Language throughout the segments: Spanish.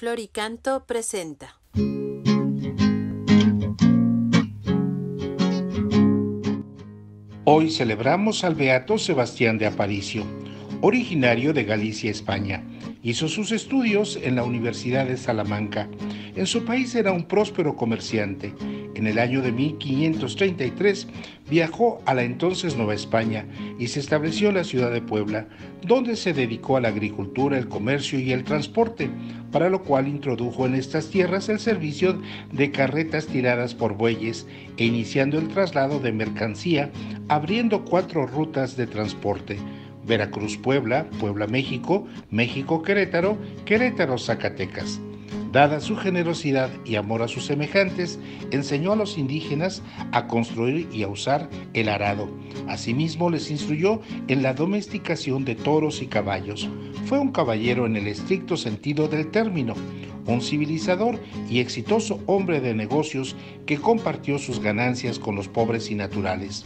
Flor y Canto presenta. Hoy celebramos al Beato Sebastián de Aparicio, originario de Galicia, España. Hizo sus estudios en la Universidad de Salamanca. En su país era un próspero comerciante. En el año de 1533 viajó a la entonces Nueva España y se estableció en la ciudad de Puebla, donde se dedicó a la agricultura, el comercio y el transporte, para lo cual introdujo en estas tierras el servicio de carretas tiradas por bueyes e iniciando el traslado de mercancía, abriendo 4 rutas de transporte: Veracruz-Puebla, Puebla-México, México-Querétaro, Querétaro-Zacatecas. Dada su generosidad y amor a sus semejantes, enseñó a los indígenas a construir y a usar el arado. Asimismo, les instruyó en la domesticación de toros y caballos. Fue un caballero en el estricto sentido del término, un civilizador y exitoso hombre de negocios que compartió sus ganancias con los pobres y naturales.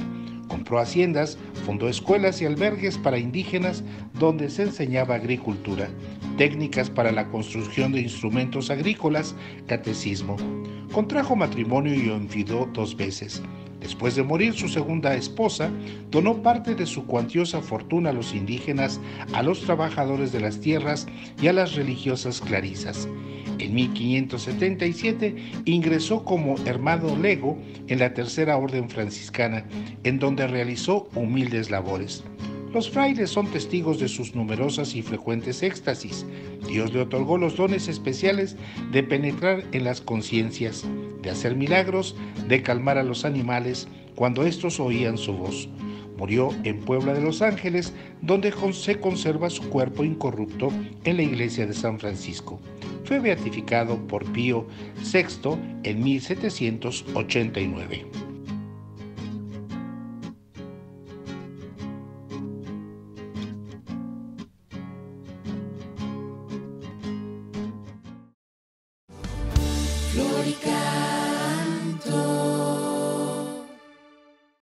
Compró haciendas, fundó escuelas y albergues para indígenas donde se enseñaba agricultura, técnicas para la construcción de instrumentos agrícolas, catecismo. Contrajo matrimonio y enviudó 2 veces. Después de morir su segunda esposa, donó parte de su cuantiosa fortuna a los indígenas, a los trabajadores de las tierras y a las religiosas clarisas. En 1577 ingresó como hermano lego en la Tercera Orden Franciscana, en donde realizó humildes labores. Los frailes son testigos de sus numerosas y frecuentes éxtasis. Dios le otorgó los dones especiales de penetrar en las conciencias, de hacer milagros, de calmar a los animales cuando estos oían su voz. Murió en Puebla de Los Ángeles, donde se conserva su cuerpo incorrupto en la iglesia de San Francisco. Fue beatificado por Pío VI en 1789. Flor y Canto.